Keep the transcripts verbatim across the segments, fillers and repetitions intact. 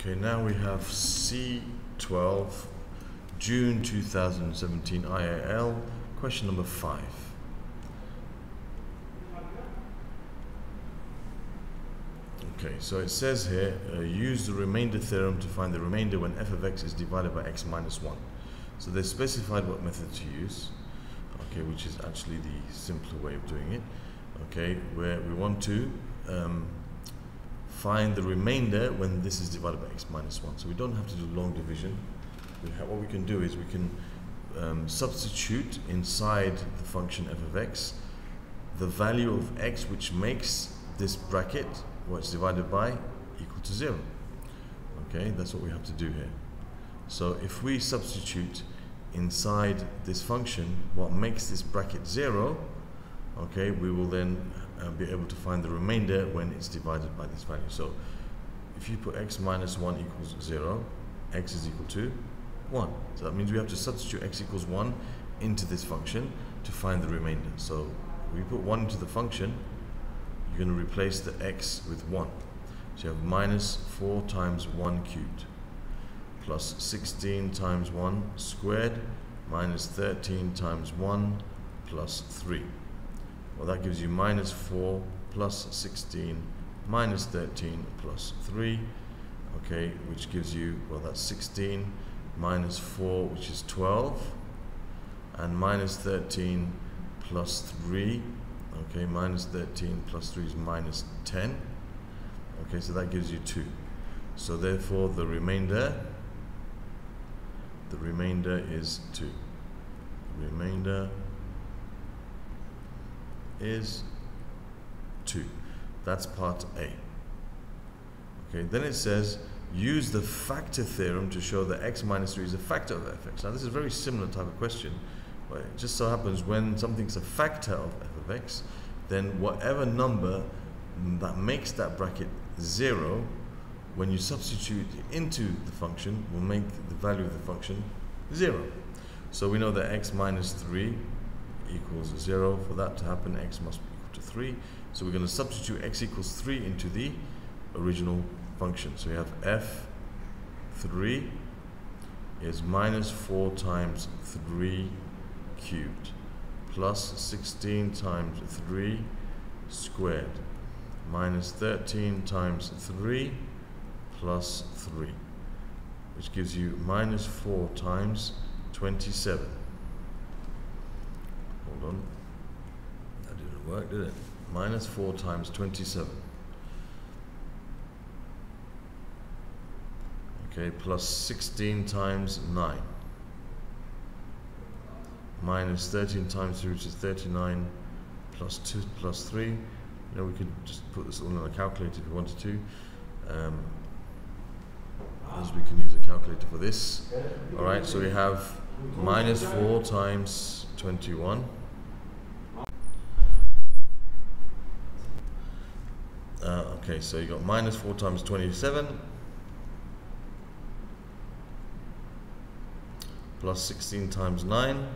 Okay, now we have C twelve, June two thousand seventeen, I A L, question number five. Okay, so it says here, uh, use the remainder theorem to find the remainder when f of x is divided by x minus one. So they specified what method to use, okay, which is actually the simpler way of doing it, okay, where we want to um, find the remainder when this is divided by x minus one. So we don't have to do long division. We have, what we can do is we can um, substitute inside the function f of x the value of x which makes this bracket, what it's divided by, equal to zero. Okay, that's what we have to do here. So if we substitute inside this function what makes this bracket zero, okay, we will then uh, be able to find the remainder when it's divided by this value. So if you put x minus one equals zero, x is equal to one. So that means we have to substitute x equals one into this function to find the remainder. So we put one into the function, you're going to replace the x with one. So you have minus four times one cubed, plus sixteen times one squared, minus thirteen times one, plus three. Well, that gives you minus four plus sixteen minus thirteen plus three, okay, which gives you, well, that's sixteen minus four, which is twelve, and minus thirteen plus three, okay, minus thirteen plus three is minus ten, okay, so that gives you two. So therefore the remainder the remainder is two. The remainder is two. That's part A. Okay, then it says use the factor theorem to show that x minus three is a factor of f(x). Now this is a very similar type of question, but it just so happens when something's a factor of f of x, then whatever number that makes that bracket zero, when you substitute it into the function, will make the value of the function zero. So we know that x minus three equals zero. For that to happen, x must be equal to three. So we're going to substitute x equals three into the original function. So we have f three is minus four times three cubed, plus sixteen times three squared, minus thirteen times three, plus three, which gives you minus four times twenty-seven. Hold on, that didn't work, did it? Minus four times twenty-seven. Okay, plus sixteen times nine. Minus thirteen times three, which is thirty-nine, plus two, plus three. You know, we could just put this all on a calculator if we wanted to. Um, as we can use a calculator for this. Alright, so we have minus four times twenty-one. Uh, okay, so you got minus four times twenty-seven, plus sixteen times nine,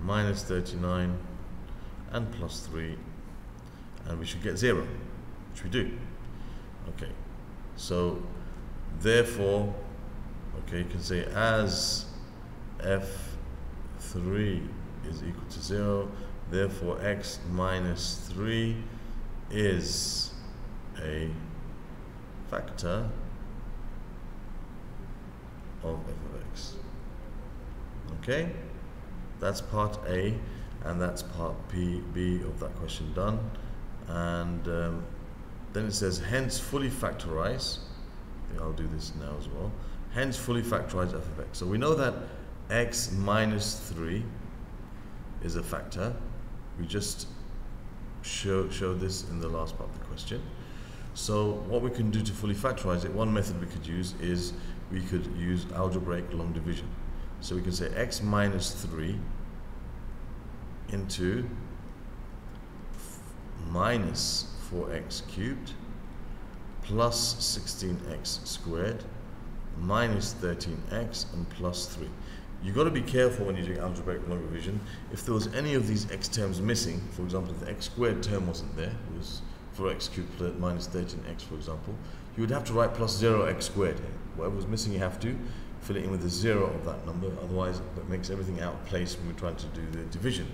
minus thirty-nine, and plus three, and we should get zero, which we do. Okay, so therefore, okay, you can say as f three is equal to zero, therefore x minus three is a factor of f of x. Okay, that's part A, and that's part P, B of that question done. And um, then it says, hence fully factorize. I think I'll do this now as well. Hence fully factorize f of x. So we know that x minus three is a factor. We just show, showed this in the last part of the question. So what we can do to fully factorize it, one method we could use is we could use algebraic long division. So we can say x minus three into minus four x cubed plus sixteen x squared minus thirteen x and plus three. You've got to be careful when you're doing algebraic long division. If there was any of these x terms missing, for example, if the x squared term wasn't there, it was for x cubed minus thirteen x, for example, you would have to write plus zero x squared here. Whatever was missing, you have to fill it in with the zero of that number, otherwise that makes everything out of place when we're trying to do the division.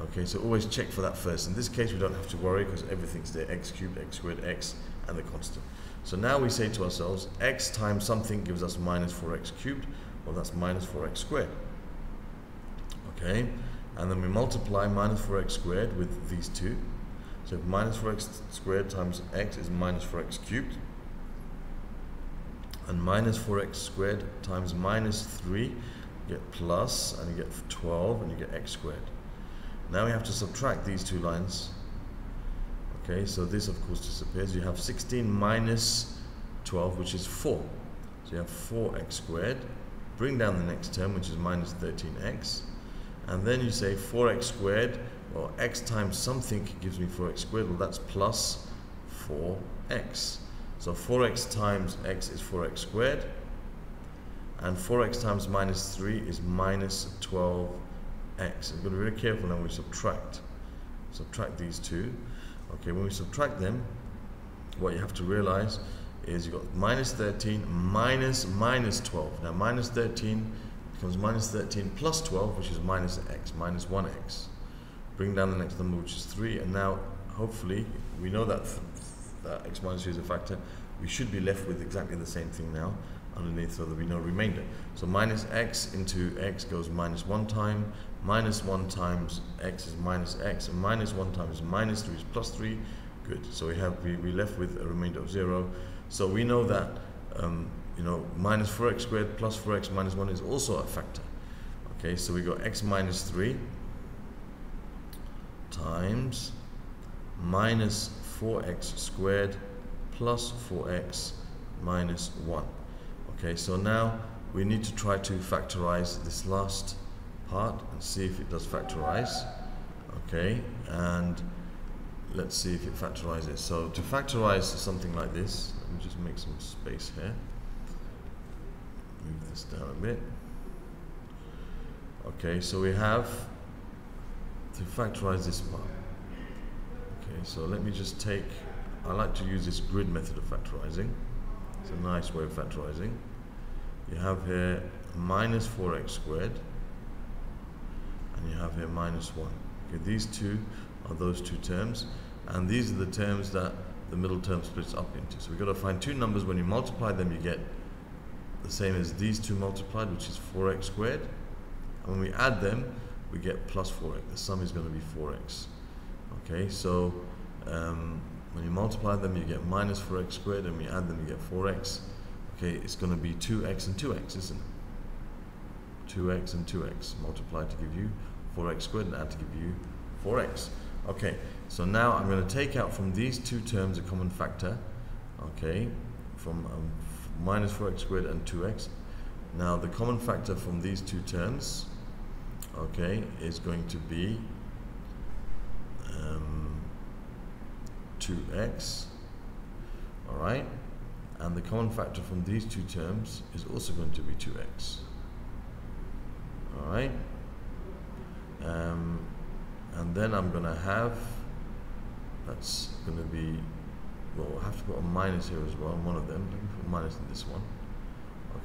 Okay, so always check for that first. In this case, we don't have to worry because everything's there, x cubed, x squared, x, and the constant. So now we say to ourselves, x times something gives us minus four x cubed, well that's minus four x squared. Okay, and then we multiply minus four x squared with these two. So minus four x squared times x is minus four x cubed. And minus four x squared times minus three, you get plus, and you get twelve, and you get x squared. Now we have to subtract these two lines. Okay, so this of course disappears. You have sixteen minus twelve, which is four. So you have four x squared. Bring down the next term, which is minus thirteen x. And then you say four x squared, or well, x times something gives me four x squared, well that's plus four x. So four x times x is four x squared, and four x times minus three is minus twelve x. I've got to be very careful now when we subtract. Subtract these two. Okay, when we subtract them, what you have to realize is you've got minus thirteen minus minus twelve. Now minus thirteen becomes minus thirteen plus twelve, which is minus x, minus one x. Bring down the next number, which is three, and now hopefully we know that, that x minus three is a factor. We should be left with exactly the same thing now underneath, so there'll be no remainder. So minus x into x goes minus one time, minus one times x is minus x, and minus one times minus three is plus three. Good, so we have we, we're left with a remainder of zero. So we know that um, you know, minus four x squared plus four x minus one is also a factor. Okay, so we got x minus three times minus four x squared plus four x minus one. Okay, so now we need to try to factorize this last part and see if it does factorize. Okay, and let's see if it factorizes. So to factorize something like this, let me just make some space here. Move this down a bit. Okay, so we have to factorize this part. Okay, so let me just take, I like to use this grid method of factorizing. It's a nice way of factorizing. You have here minus four x squared, and you have here minus one. Okay, these two are those two terms, and these are the terms that the middle term splits up into. So we've got to find two numbers. When you multiply them, you get the same as these two multiplied, which is four x squared, and when we add them we get plus four x. The sum is going to be four x. Okay, so um, when you multiply them you get minus four x squared, and when you add them you get four x. Okay, it's going to be two x and two x, isn't it? two x and two x, multiply to give you four x squared and add to give you four x. Okay, so now I'm going to take out from these two terms a common factor. Okay, from um, minus four x squared and two x. Now the common factor from these two terms, okay, is going to be um, two x. Alright, and the common factor from these two terms is also going to be two x. Alright, um, and then I'm going to have, that's going to be, well, we'll have to put a minus here as well on one of them. Let me put a minus in this one.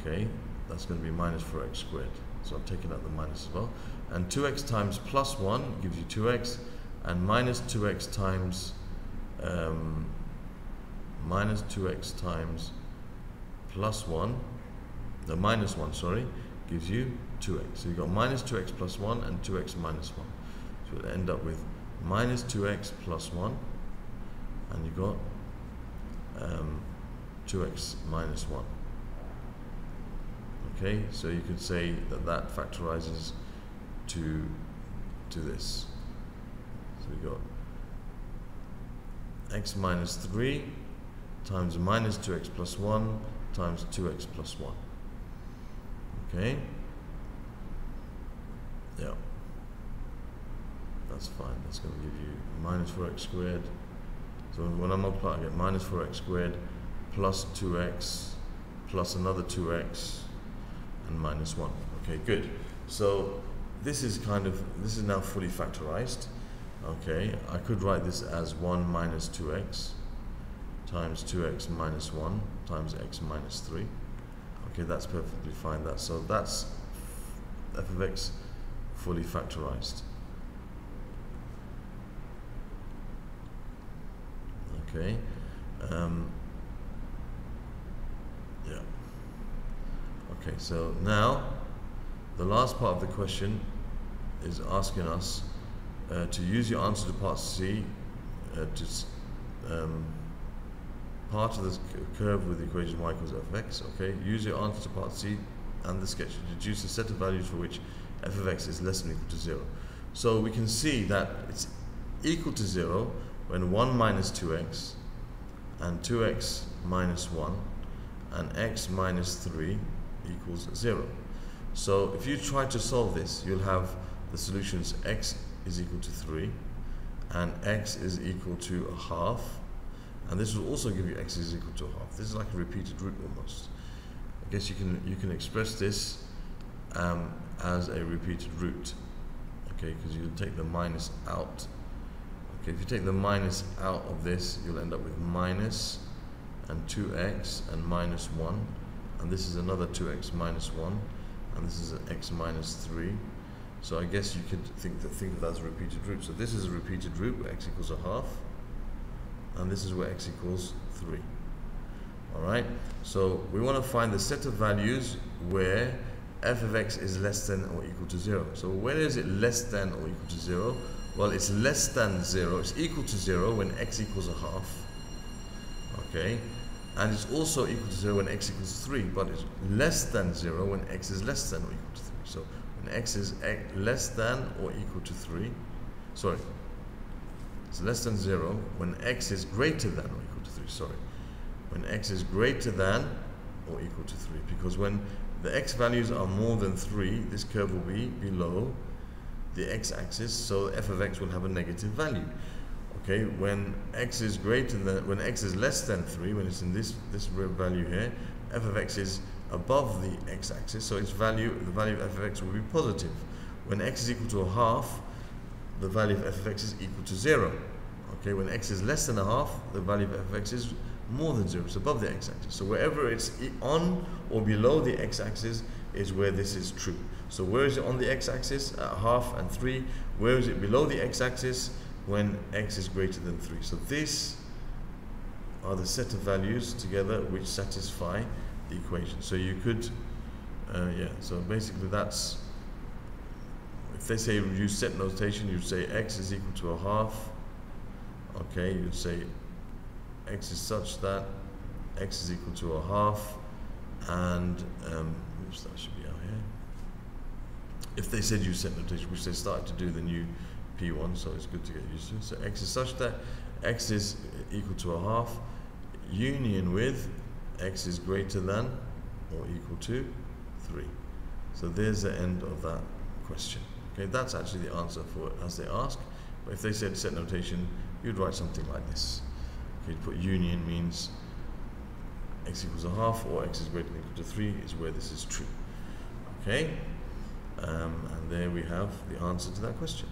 Okay, that's going to be minus four x squared. So I've taken out the minus as well. And two x times plus one gives you two x, and minus two x times um, minus two x times plus one, the minus one, sorry, gives you two x. So you've got minus two x plus one and two x minus one. So we'll end up with minus two x plus one, and you've got Um, two x minus one. Okay, so you could say that that factorizes to to this. So we got x minus three times minus two x plus one times two x plus one. Okay, yeah, that's fine. That's going to give you minus four x squared. So when I multiply, I get minus four x squared plus two x plus another two x and minus one. Okay, good. So this is kind of, this is now fully factorized. Okay, I could write this as one minus two x times two x minus one times x minus three. Okay, that's perfectly fine. That so that's f of x fully factorized. Okay, um, yeah. Okay, so now the last part of the question is asking us uh, to use your answer to part C uh, to um, part of this curve with the equation y equals f of x. Okay, use your answer to part C and the sketch to deduce a set of values for which f of x is less than or equal to zero. So we can see that it's equal to zero when one minus two x and two x minus one and x minus three equals zero. So if you try to solve this, you'll have the solutions x is equal to three and x is equal to a half, and this will also give you x is equal to a half. This is like a repeated root almost. I guess you can you can express this um, as a repeated root, okay, because you take the minus out. Okay, if you take the minus out of this, you'll end up with minus and two x and minus one, and this is another two x minus one, and this is an x minus three. So I guess you could think that think of that as a repeated root. So this is a repeated root where x equals a half, and this is where x equals three. Alright, so we want to find the set of values where f of x is less than or equal to zero. So where is it less than or equal to zero? Well, it's less than zero, it's equal to zero when x equals a half. Okay, and it's also equal to zero when x equals three, but it's less than zero when x is less than or equal to three. So when x is e less than or equal to three, sorry, it's less than zero when x is greater than or equal to three, sorry. When x is greater than or equal to three, because when the x values are more than three, this curve will be below the x-axis, so f of x will have a negative value. Okay, when x is greater than, when x is less than three, when it's in this this value here, f of x is above the x-axis, so its value, the value of f of x will be positive. When x is equal to a half, the value of f of x is equal to zero. Okay, when x is less than a half, the value of f of x is more than zero, it's above the x-axis. So wherever it's on or below the x-axis is where this is true. So where is it on the x-axis? At half and three. Where is it below the x-axis? When x is greater than three. So these are the set of values together which satisfy the equation. So you could, uh, yeah, so basically that's, if they say use set notation, you'd say x is equal to a half. Okay, you'd say x is such that x is equal to a half, and um, oops, that should be out here. If they said use set notation, which they started to do the new P one, so it's good to get used to. So x is such that x is equal to a half union with x is greater than or equal to three. So there's the end of that question. Okay, that's actually the answer for it as they ask. But if they said set notation, you'd write something like this. You'd put union means x equals a half or x is greater than or equal to three is where this is true. Okay, um, and there we have the answer to that question.